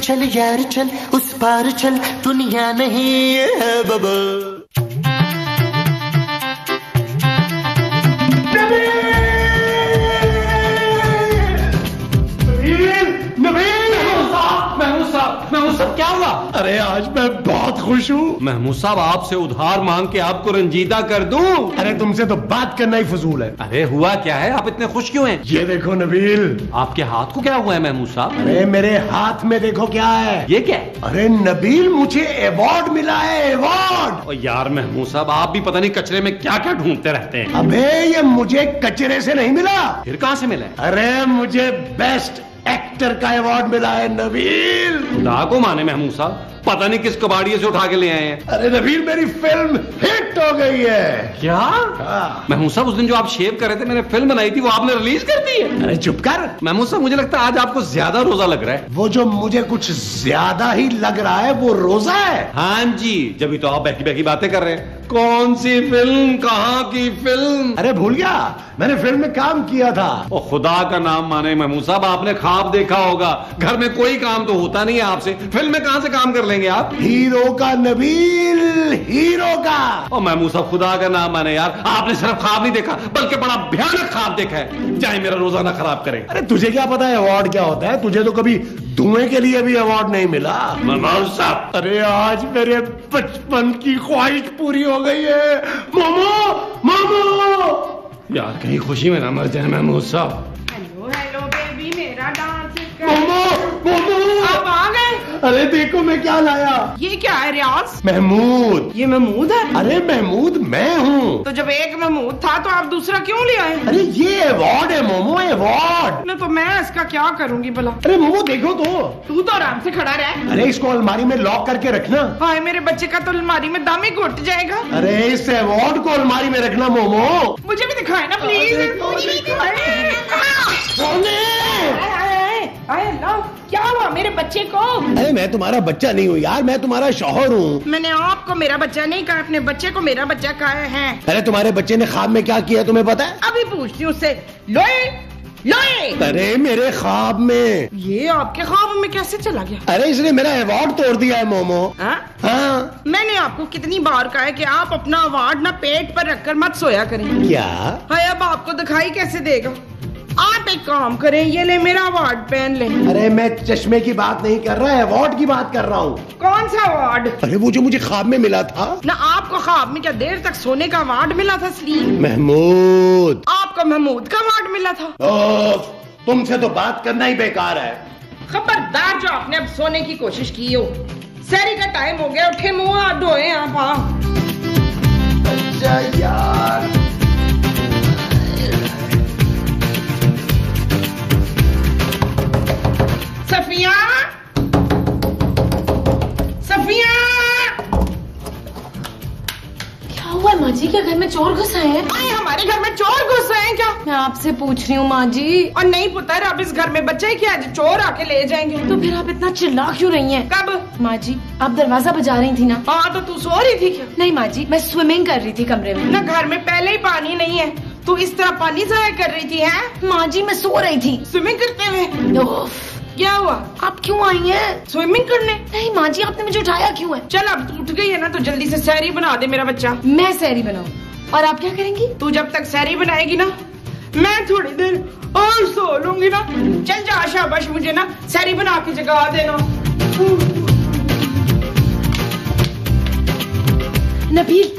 चल यार चल उस पार चल दुनिया नहीं है बबा। महमूद साहब क्या हुआ? अरे आज मैं बहुत खुश हूँ। महमूद साहब आपसे उधार मांग के आपको रंजीदा कर दूं। अरे तुमसे तो बात करना ही फजूल है। अरे हुआ क्या है, आप इतने खुश क्यों हैं? ये देखो नबील, आपके हाथ को क्या हुआ है? महमूद साहब अरे मेरे हाथ में देखो क्या है। ये क्या है? अरे नबील मुझे अवार्ड मिला है, अवार्ड। और यार महमूद साहब आप भी पता नहीं कचरे में क्या क्या ढूंढते रहते हैं। अबे ये मुझे कचरे से नहीं मिला। फिर कहाँ से मिला है? अरे मुझे बेस्ट एक्टर का अवार्ड मिला है नबील। खुदा को माने महमूद साहब पता नहीं किस कबाड़िये से उठा के ले आए हैं। अरे नबील मेरी फिल्म हिट हो गई है। क्या? महमूद साहब उस दिन जो आप शेव कर रहे थे मैंने फिल्म बनाई थी वो आपने रिलीज कर दी है। अरे चुप कर। महमूद साहब मुझे लगता है आज आपको ज्यादा रोजा लग रहा है। वो जो मुझे कुछ ज्यादा ही लग रहा है वो रोजा है। हाँ जी, जब तो आप बैठी बैठी बातें कर रहे हैं। कौन सी फिल्म, कहाँ की फिल्म? अरे भूल गया, मैंने फिल्म में काम किया था। ओ खुदा का नाम माने महमूद साहब आपने ख्वाब देखा होगा, घर में कोई काम तो होता नहीं है आपसे, फिल्म में कहाँ से काम कर लेंगे आप? हीरो का नबील, हीरो का। ओ महमूद साहब खुदा का नाम माने यार आपने सिर्फ ख्वाब नहीं देखा बल्कि बड़ा भयानक ख्वाब देखा है। चाहे मेरा रोजाना खराब करे। अरे तुझे क्या पता है अवार्ड क्या होता है? तुझे तो कभी धुएं के लिए भी अवार्ड नहीं मिला। महमूद साहब अरे आज मेरे बचपन की ख्वाहिश पूरी हो गई है। मोमो मोमो यार कहीं खुशी में ना मर जाए महमूद साहब। हेलो हेलो बेबी मेरा डांस कर। मोमो मोमो अब आ गए। अरे देखो मैं क्या लाया। ये क्या है रियाज? महमूद। ये महमूद है? अरे महमूद मैं हूँ। तो जब एक महमूद था तो आप दूसरा क्यों ले आए? अरे ये अवार्ड है मोमो, अवार्ड। तो मैं इसका क्या करूँगी भला? अरे मोमो देखो तो। तू तो आराम से खड़ा रह। अरे इसको अलमारी में लॉक करके रखना। हाय मेरे बच्चे का तो अलमारी में दाम ही घुट जाएगा। अरे इस अवार्ड को अलमारी में रखना मोमो। मुझे भी दिखाए ना प्लीज। क्या हुआ मेरे बच्चे को? अरे मैं तुम्हारा बच्चा नहीं हूँ यार, मैं तुम्हारा शौहर हूँ। मैंने आपको मेरा बच्चा नहीं कहा, अपने बच्चे को मेरा बच्चा कहा है। अरे तुम्हारे बच्चे ने ख्वाब में क्या किया तुम्हें पता है? अभी पूछती हूँ उससे। लोए लोए। अरे मेरे ख्वाब में। ये आपके ख्वाब में कैसे चला गया? अरे इसने मेरा अवार्ड तोड़ दिया है मोमो। हाँ मैंने आपको कितनी बार कहा है कि आप अपना अवार्ड ना पेट पर रखकर मत सोया करें। क्या है अब आपको दिखाई कैसे देगा? आप एक काम करें, ये ले मेरा अवार्ड पहन ले। अरे मैं चश्मे की बात नहीं कर रहा है, अवार्ड की बात कर रहा हूँ। कौन सा अवार्ड? अरे वो जो मुझे ख्वाब में मिला था ना। आपको ख्वाब में क्या देर तक सोने का अवार्ड मिला था सलीम? महमूद आपको महमूद का अवार्ड मिला था। ओफ, तुमसे तो बात करना ही बेकार है। खबरदार जो आपने अब सोने की कोशिश की हो। सैरी का टाइम हो गया, उठे मुँह हाथ धोए आप। अच्छा यार सफिया, सफिया क्या हुआ माँ जी? क्या घर में चोर घुस आए हैं? अरे हमारे घर में चोर घुस आए हैं क्या? मैं आपसे पूछ रही हूँ माँ जी। और नहीं पुत्र, अब इस घर में बच्चे क्या चोर आके ले जाएंगे। तो फिर आप इतना चिल्ला क्यों रही हैं? कब माँ जी? आप दरवाजा बजा रही थी ना। हाँ तो तू सो रही थी क्या? नहीं माँ जी मैं स्विमिंग कर रही थी कमरे में। ना घर में पहले ही पानी नहीं है तो इस तरह पानी जाया कर रही थी। है माँ जी मैं सो रही थी स्विमिंग करते हुए। क्या हुआ आप क्यों आई हैं स्विमिंग करने? नहीं माँ जी आपने मुझे उठाया क्यों है? चल अब तू उठ गई है ना तो जल्दी से सहरी बना दे मेरा बच्चा। मैं सहरी बनाऊं और आप क्या करेंगी? तू जब तक सहरी बनाएगी ना मैं थोड़ी देर और सो लूंगी ना। चल जा शाबाश, मुझे ना सहरी बना के जगा देना। नबील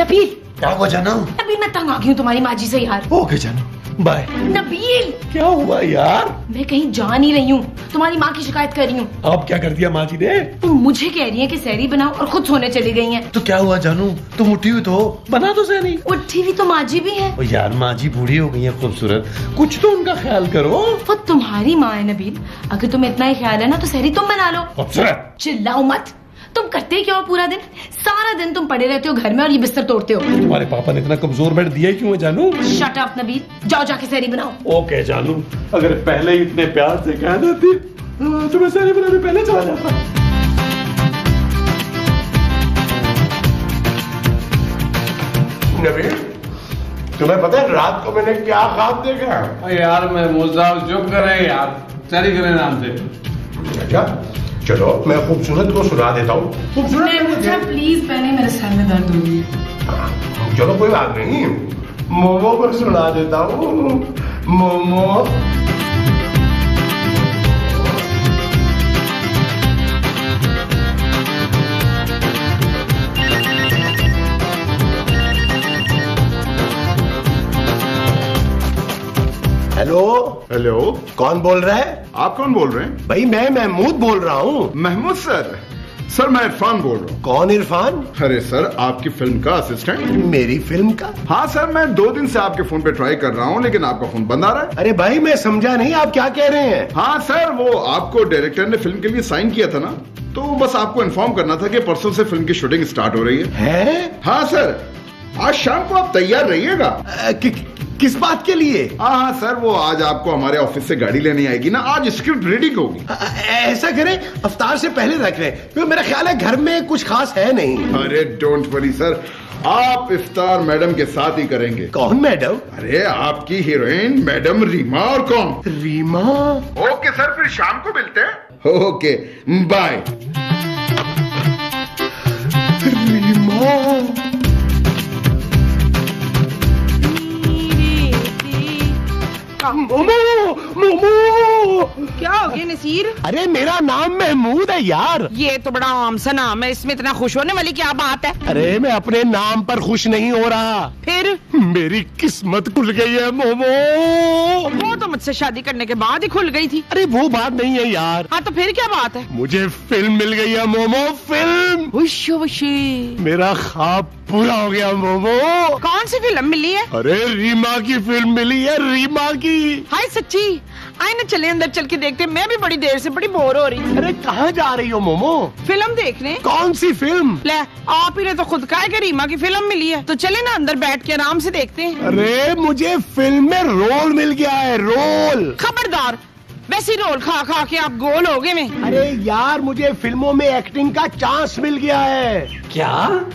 नबील क्या हुआ जानू? नबील मैं तंग आ गई हूँ तुम्हारी माँ जी से यार। ओके जानू बाय। नबील क्या हुआ यार? मैं कहीं जा नहीं रही हूँ, तुम्हारी माँ की शिकायत कर रही हूँ। आप क्या कर दिया माँ जी ने? तुम मुझे कह रही है कि सहरी बनाओ और खुद सोने चली गई हैं। तो क्या हुआ जानू? तुम उठी हुई तो बना दो सहरी। उठी हुई तो माँ जी भी है। ओ यार माँ जी बूढ़ी हो गई है खूबसूरत, कुछ तो उनका ख्याल करो। वो तुम्हारी माँ है नबील, अगर तुम्हें इतना ही ख्याल है ना तो सहरी तुम बना लो। खूबसूरत चिल्लाओ मत। तुम करते क्या हो पूरा दिन? सारा दिन तुम पड़े रहते हो घर में और ये बिस्तर तोड़ते हो। तुम्हारे पापा ने इतना कमजोर बेड दिया क्यों है जानू? शट अप नबील, जाओ जाके सहरी बनाओ। ओके जानू, अगर पहले ही इतने प्यार से कह देती तो मैं सहरी बनाने पहले चला जाता। नबील तुम्हें पता है रात को मैंने क्या ख्वाब देखा? यार मैं मुझे चुप करे यार, सहरी करे नाम से। अच्छा चलो मैं खूबसूरत को सुना देता हूँ। खूबसूरत प्लीज पहले मेरे सर में दर्द होगी। चलो कोई बात नहीं, मोमो को सुना देता हूँ। मोमो हेलो हेलो, कौन बोल रहा है? आप कौन बोल रहे हैं? भाई मैं महमूद बोल रहा हूँ। महमूद सर, सर मैं इरफान बोल रहा हूँ। कौन इरफान? अरे सर आपकी फिल्म का असिस्टेंट। मेरी फिल्म का? हाँ सर, मैं 2 दिन से आपके फोन पे ट्राई कर रहा हूँ लेकिन आपका फोन बंद आ रहा है। अरे भाई मैं समझा नहीं, आप क्या कह रहे हैं? हाँ सर, वो आपको डायरेक्टर ने फिल्म के लिए साइन किया था ना, तो बस आपको इन्फॉर्म करना था कि परसों से फिल्म की शूटिंग स्टार्ट हो रही है। हाँ सर, आज शाम को आप तैयार रहिएगा। किस बात के लिए? हाँ सर, वो आज आपको हमारे ऑफिस से गाड़ी लेनी आएगी ना, आज स्क्रिप्ट रेडी होगी। ऐसा करें अफ्तार से पहले रख लें, क्योंकि मेरा ख्याल है घर में कुछ खास है नहीं। अरे डोंट वरी सर, आप इफ्तार मैडम के साथ ही करेंगे। कौन मैडम? अरे आपकी हीरोइन मैडम रीमा। और कौन? रीमा। ओके सर, फिर शाम को मिलते हैं। Okay bye. रीमा मोमो, मोमो क्या हो गया नसीर? अरे मेरा नाम महमूद है यार। ये तो बड़ा आम सा नाम है, इसमें इतना खुश होने वाली क्या बात है? अरे मैं अपने नाम पर खुश नहीं हो रहा। फिर? मेरी किस्मत खुल गई है मोमो। वो तो मुझसे शादी करने के बाद ही खुल गई थी। अरे वो बात नहीं है यार। हाँ तो फिर क्या बात है? मुझे फिल्म मिल गई है मोमो, फिल्म। खुश हो खुशी, मेरा ख्वाब पूरा हो गया मोमो। कौन सी फिल्म मिली है? अरे रीमा की फिल्म मिली है, रीमा की। हाय सच्ची, आए ना चले अंदर चल के देखते, मैं भी बड़ी देर से बड़ी बोर हो रही हूँ। अरे कहाँ जा रही हो मोमो? फिल्म देखने। कौन सी फिल्म? ले आप ही ने तो खुद कहा है कि रीमा की फिल्म मिली है, तो चले ना अंदर बैठ के आराम से देखते हैं। अरे मुझे फिल्म में रोल मिल गया है, रोल। खबरदार, वैसे रोल खा खा के आप गोल हो गए में। अरे यार मुझे फिल्मों में एक्टिंग का चांस मिल गया है। क्या?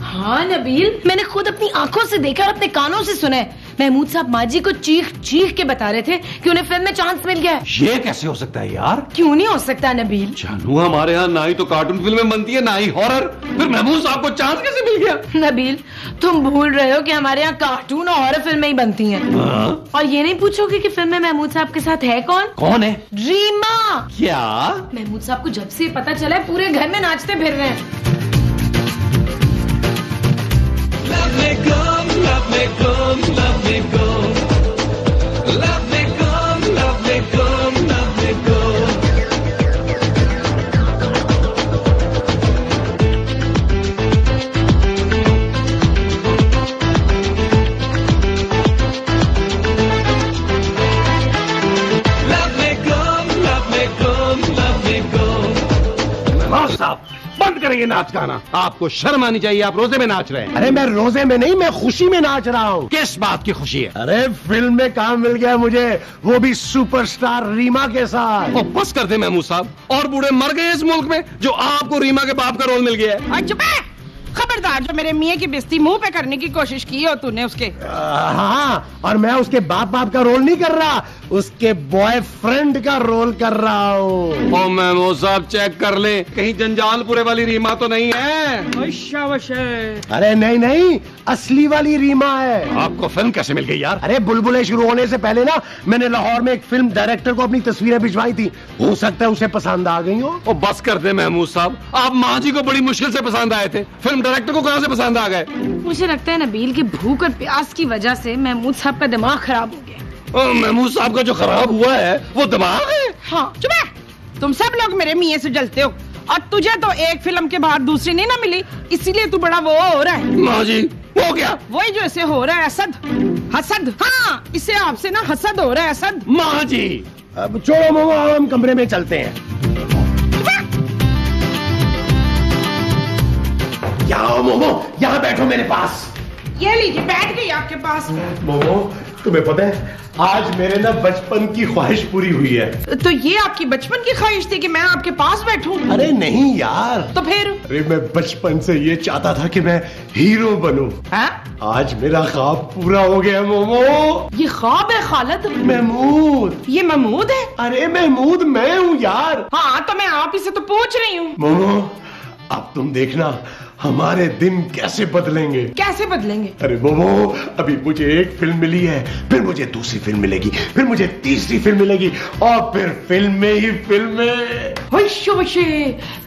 हाँ नबील, मैंने खुद अपनी आंखों से देखा और अपने कानों से सुना है। महमूद साहब माजी को चीख चीख के बता रहे थे कि उन्हें फिल्म में चांस मिल गया है। ये कैसे हो सकता है यार? क्यों नहीं हो सकता नबील? जानू हमारे यहाँ ना ही तो कार्टून फिल्में बनती है ना ही हॉरर, फिर महमूद साहब को चांस कैसे मिल गया? नबील तुम भूल रहे हो कि हमारे यहाँ कार्टून और हॉरर फिल्में ही बनती हैं। और ये नहीं पूछोगे कि फिल्म में महमूद साहब के साथ है कौन? कौन है? रीमा। क्या? महमूद साहब को जब से पता चला है पूरे घर में नाचते फिर रहे हैं। ये नाच गाना आपको शर्म आनी चाहिए, आप रोजे में नाच रहे हैं। अरे मैं रोजे में नहीं, मैं खुशी में नाच रहा हूँ। किस बात की खुशी है? अरे फिल्म में काम मिल गया मुझे, वो भी सुपरस्टार रीमा के साथ। ओ, बस कर दे महमूद साहब, और बूढ़े मर गए इस मुल्क में जो आपको रीमा के बाप का रोल मिल गया है। खबरदार, जो मेरे मियाँ की बेइज्जती मुंह पे करने की कोशिश की है तूने उसके। हाँ, और मैं उसके बाप का रोल नहीं कर रहा, उसके बॉयफ्रेंड का रोल कर रहा हूँ। ओ महमूद साहब चेक कर ले, कहीं जंजालपुरे वाली रीमा तो नहीं है? अरे नहीं नहीं, असली वाली रीमा है। आपको फिल्म कैसे मिल गई यार? अरे बुलबुले शुरू होने से पहले ना मैंने लाहौर में एक फिल्म डायरेक्टर को अपनी तस्वीरें भिजवाई थी, हो सकता है उसे पसंद आ गई हो। ओ बस कर दे महमूद साहब, आप माँ जी को बड़ी मुश्किल से पसंद आए थे, फिल्म डायरेक्टर को कहाँ से पसंद आ गए? मुझे लगता है नबील की भूख और प्यास की वजह से महमूद साहब का दिमाग खराब हो गया। महमूद साहब का जो खराब हुआ है वो दिमाग है। हाँ चुप है, तुम सब लोग मेरे मियाँ से जलते हो, और तुझे तो एक फिल्म के बाद दूसरी नहीं ना मिली, इसीलिए तू बड़ा वो हो रहा है। माँ जी वो क्या? वही जो ऐसे हो रहा है, हसद हसद। हाँ इससे आपसे ना हसद हो रहा है, हसद। माँ जी अब छोड़ो मोमो, हम कमरे में चलते हैं। यहाँ मोमो, यहाँ बैठो मेरे पास। ये लीजिए, बैठ गई आपके पास। मोमो, तुम्हें पता है आज मेरे ना बचपन की ख्वाहिश पूरी हुई है। तो ये आपकी बचपन की ख्वाहिश थी कि मैं आपके पास बैठूं? अरे नहीं यार। तो फिर? अरे मैं बचपन से ये चाहता था कि मैं हीरो बनूं। आज मेरा ख्वाब पूरा हो गया मोमो। ये ख्वाब है खालद? महमूद। ये महमूद है? अरे महमूद मैं हूँ यार। हाँ तो मैं आप ही से तो पूछ रही हूँ। मोमो अब तुम देखना हमारे दिन कैसे बदलेंगे। कैसे बदलेंगे? अरे मोमो अभी मुझे एक फिल्म मिली है, फिर मुझे दूसरी फिल्म मिलेगी, फिर मुझे तीसरी फिल्म मिलेगी और फिर फिल्में ही फिल्में।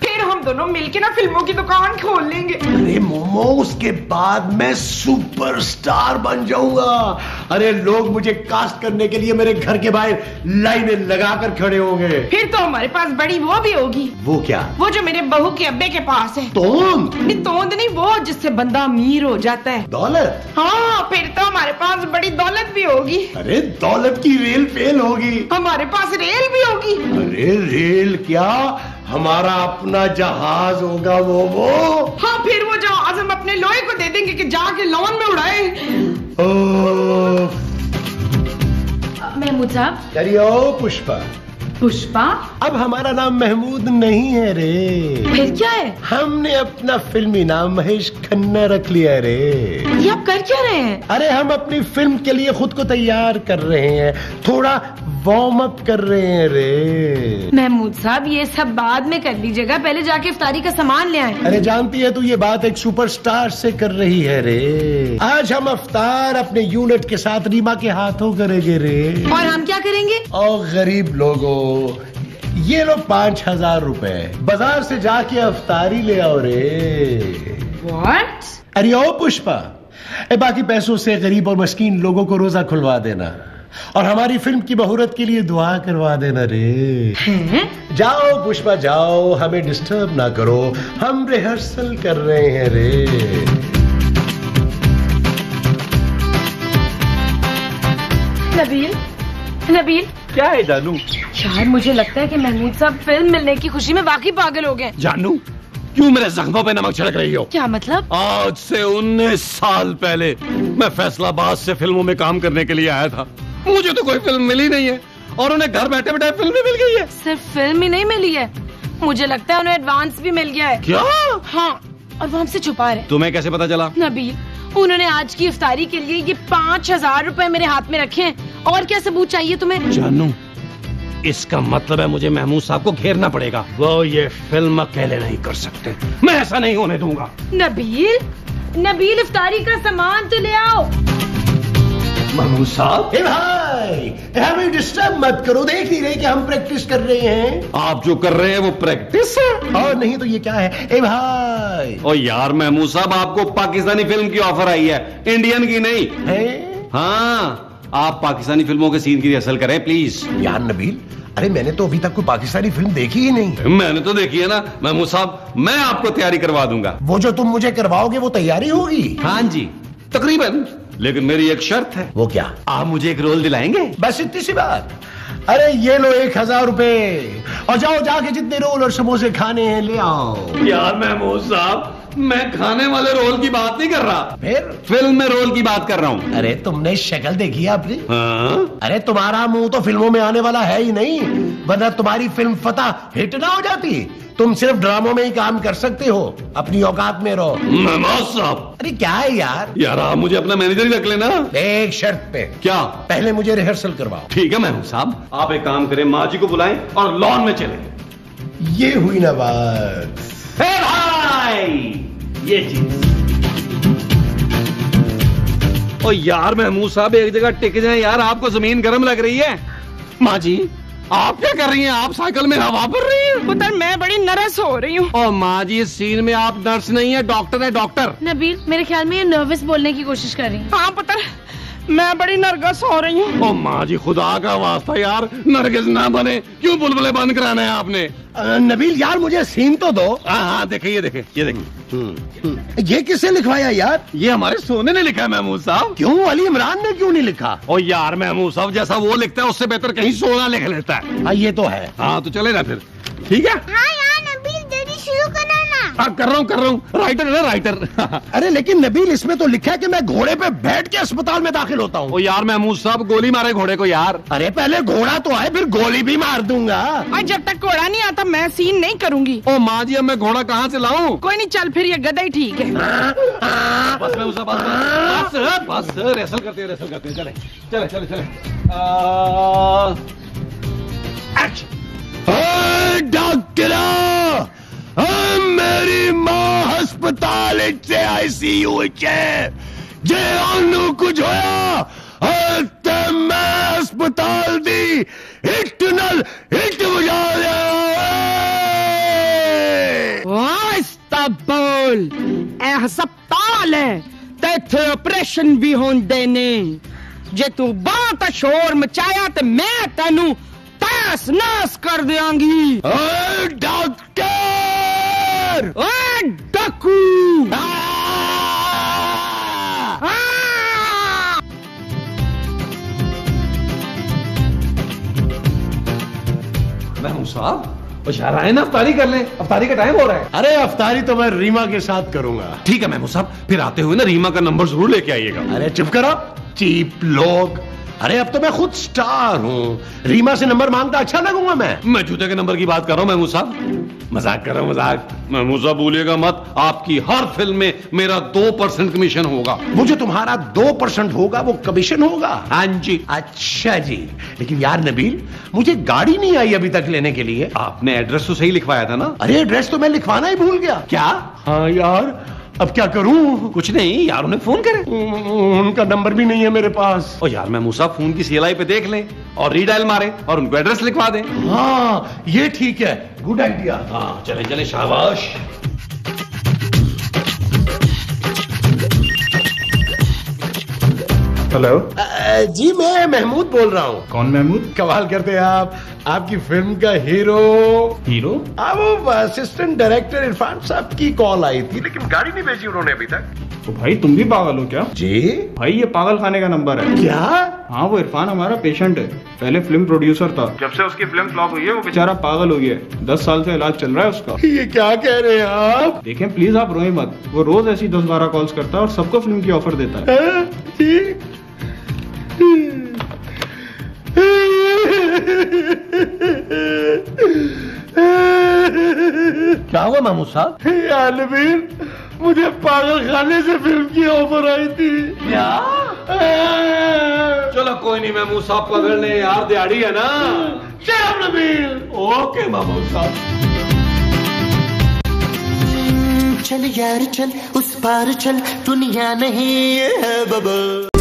फिर हम दोनों मिलके ना फिल्मों की दुकान खोल लेंगे। अरे मोमो उसके बाद मैं सुपरस्टार बन जाऊंगा। अरे लोग मुझे कास्ट करने के लिए मेरे घर के बाहर लाइने लगा कर खड़े होंगे। फिर तो हमारे पास बड़ी वो भी होगी। वो क्या? वो जो मेरे बहू के अब्बे के पास है। तोंद? तोंद नहीं, वो जिससे बंदा अमीर हो जाता है। दौलत? हाँ फिर तो हमारे पास बड़ी दौलत भी होगी। अरे दौलत की रेल फेल होगी। हमारे पास रेल भी होगी। अरे रेल क्या, हमारा अपना जहाज होगा वो। हाँ फिर वो जहाज हम अपने लोहे को दे देंगे कि जाके लॉन में उड़ाए। महमूद साहब। करियो पुष्पा। पुष्पा? अब हमारा नाम महमूद नहीं है रे। फिर क्या है? हमने अपना फिल्मी नाम महेश खन्ना रख लिया रे। ये आप कर क्या रहे हैं? अरे हम अपनी फिल्म के लिए खुद को तैयार कर रहे हैं, थोड़ा वार्म अप कर रहे हैं रे। महमूद साहब ये सब बाद में कर लीजिएगा, पहले जाके इफ्तारी का सामान ले आए। अरे जानती है तू ये बात एक सुपरस्टार से कर रही है रे। आज हम इफ्तार अपने यूनिट के साथ रीमा के हाथों करेंगे रे। और हम क्या करेंगे? और गरीब लोगों ये लो 5000 रुपए, बाजार से जाके अफ्तारी ले आओ रे। What? अरे ओ पुष्पा, बाकी पैसों से गरीब और मस्कीन लोगों को रोजा खुलवा देना और हमारी फिल्म की मुहूर्त के लिए दुआ करवा देना रे। जाओ पुष्पा जाओ, हमें डिस्टर्ब ना करो, हम रिहर्सल कर रहे हैं रे। नबील, नबील। क्या है जानू? यार मुझे लगता है कि महमूद साहब फिल्म मिलने की खुशी में वाकई पागल हो गए। जानू क्यों मेरे जख्मों पे नमक छिड़क रही हो? क्या मतलब? आज से 19 साल पहले मैं फैसलाबाद से फिल्मों में काम करने के लिए आया था। मुझे तो कोई फिल्म मिली नहीं है और उन्हें घर बैठे बैठे फिल्म भी मिल गई है। सिर्फ फिल्म ही नहीं मिली है, मुझे लगता है उन्हें एडवांस भी मिल गया है। क्या? हाँ, और वो हमसे छुपा रहे। तुम्हें कैसे पता चला? नबील उन्होंने आज की इफ्तारी के लिए ये 5000 रुपए मेरे हाथ में रखे हैं। और क्या सबूत चाहिए तुम्हें? जानू इसका मतलब है मुझे महमूद साहब को घेरना पड़ेगा। वो ये फिल्म अकेले नहीं कर सकते, मैं ऐसा नहीं होने दूंगा। नबील, नबील इफ्तारी का सामान तो ले आओ। महमूद साहब। हे भाई हमें डिस्टर्ब मत करो, देख नहीं रहे कि हम प्रैक्टिस कर रहे हैं। आप जो कर रहे हैं वो प्रैक्टिस है और नहीं तो ये क्या है। ए भाई। और यार महमूद साहब आपको पाकिस्तानी फिल्म की ऑफर आई है, इंडियन की नहीं है। हाँ आप पाकिस्तानी फिल्मों के सीन की रिहर्सल करें प्लीज। यार नबील अरे मैंने तो अभी तक कोई पाकिस्तानी फिल्म देखी ही नहीं। मैंने तो देखी है ना महमूद साहब, मैं आपको तैयारी करवा दूंगा। वो जो तुम मुझे करवाओगे वो तैयारी होगी? हाँ जी तकरीबन, लेकिन मेरी एक शर्त है। वो क्या? आप मुझे एक रोल दिलाएंगे, बस इतनी सी बात। अरे ये लो 1000 रुपए और जाओ जाके जितने रोल और समोसे खाने हैं ले आओ। यार महमूद साहब मैं खाने वाले रोल की बात नहीं कर रहा, फिर फिल्म में रोल की बात कर रहा हूँ। अरे तुमने शक्ल देखी है अपनी? हाँ? अरे तुम्हारा मुंह तो फिल्मों में आने वाला है ही नहीं, वरना तुम्हारी फिल्म फतह हिट ना हो जाती। तुम सिर्फ ड्रामों में ही काम कर सकते हो, अपनी औकात में रहो। महमूद साहब। अरे क्या है यार? यार आप मुझे अपना मैनेजर ही रख लेना। एक शर्त पे। क्या? पहले मुझे रिहर्सल करवाओ। ठीक है महमूद साहब, आप एक काम करें माँ जी को बुलाएं और लॉन में चलें। ये हुई ना बात। ये चीज। और यार महमूद साहब एक जगह टिक जाएं यार, आपको जमीन गर्म लग रही है। माँ जी आप क्या कर रही हैं? आप साइकिल में हवा भर रही हैं। पुत्र मैं बड़ी नर्वस हो रही हूँ। और माँ जी इस सीन में आप नर्स नहीं है, डॉक्टर है, डॉक्टर। नबील मेरे ख्याल में ये नर्वस बोलने की कोशिश कर रही है। हाँ पुत्र मैं बड़ी नर्गस हो रही हूँ। ओ माँ जी खुदा का वास्ता यार नरगिस ना बने। क्यों बुलबुले बंद कराना है आपने? नबील यार मुझे सीन तो दो। हाँ देखे ये देखे ये देखे। ये किसने लिखवाया यार? ये हमारे सोने ने लिखा है महमूद साहब। क्यों अली इमरान ने क्यों नहीं लिखा? ओ यार महमूद साहब जैसा वो लिखता है उससे बेहतर कहीं सोना लिख लेता है। ये तो है। हाँ तो चले ना फिर ठीक है। हाँ यार नबील जल्दी शुरू करो ना। हाँ कर रहा हूँ राइटर है ना राइटर। अरे लेकिन नबील इसमें तो लिखा है कि मैं घोड़े पे बैठ के अस्पताल में दाखिल होता हूँ। यार महमूद साहब गोली मारे घोड़े को यार। अरे पहले घोड़ा तो आए फिर गोली भी मार दूंगा। और जब तक घोड़ा नहीं आता मैं सीन नहीं करूंगी। ओ माँ जी अब मैं घोड़ा कहाँ से लाऊं? कोई नहीं चल फिर ये गधा ही ठीक है। बस रेसल करते हैं चले। डॉक्टर मेरी माँ अस्पताल से ICU है जे अनु कुछ होया ते मैं अस्पताल दी हिट बजा बोल अस्पताल है ते ऑपरेशन भी होन देने जे तू बहुत शोर मचाया ते मैं तेनू तहस नहस कर देंगी। डॉक्टर डकू महमूद साहब यार आए ना अफ्तारी कर ले, अफ्तारी का टाइम हो रहा है। अरे अफ्तारी तो मैं रीमा के साथ करूंगा। ठीक है महमूद साहब फिर आते हुए ना रीमा का नंबर जरूर लेके आइएगा। अरे चुप करो चीप लोग। अरे अब तो मैं खुद स्टार हूँ, रीमा से नंबर मांगता अच्छा लगूंगा मैं जूते के नंबर की बात कर रहा हूँ महमूद साहब। मजाक कर रहा हूँ मजाक। महमूद साहब भूलिएगा मत आपकी हर फिल्म में मेरा 2% कमीशन होगा। मुझे तुम्हारा 2% होगा वो कमीशन होगा? हाँ जी। अच्छा जी लेकिन यार नबील मुझे गाड़ी नहीं आई अभी तक लेने के लिए। आपने एड्रेस तो सही लिखवाया था ना? अरे एड्रेस तो मैं लिखवाना ही भूल गया। क्या? हाँ यार अब क्या करूं? कुछ नहीं यार उन्हें फोन करें। उनका नंबर भी नहीं है मेरे पास। और यार मैं मूसा फोन की सीएलआई पे देख लें और रीडायल मारें और उनको एड्रेस लिखवा दें। हाँ ये ठीक है गुड आइडिया। हाँ चले चले शाबाश। हेलो जी मैं महमूद बोल रहा हूँ। कौन महमूद? कमाल करते हैं आप, आपकी फिल्म का हीरो वो असिस्टेंट डायरेक्टर इरफान साहब की कॉल आई थी लेकिन गाड़ी नहीं भेजी उन्होंने अभी तक। तो भाई तुम भी पागल हो क्या? जी भाई ये पागल खाने का नंबर है। क्या? हाँ वो इरफान हमारा पेशेंट है, पहले फिल्म प्रोड्यूसर था, जब से उसकी फिल्म फ्लॉप हुई है वो बेचारा पागल हो गया है, 10 साल से इलाज चल रहा है उसका। ये क्या कह रहे हैं आप? देखें प्लीज आप रोए मत, वो रोज ऐसी 10-12 कॉल्स करता है और सबको फिल्म की ऑफर देता है। क्या हुआ महमूद साहब? यार नबील मुझे पागल खाने से फिल्म की ऑफर आई थी। क्या? चलो कोई नहीं महमूद साहब पकड़ ले यार दिहाड़ी है ना। चलो नबील ओके महमूद साहब। चल यार चल उस पार चल दुनिया नहीं है बबल।